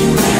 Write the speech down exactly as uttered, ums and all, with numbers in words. you.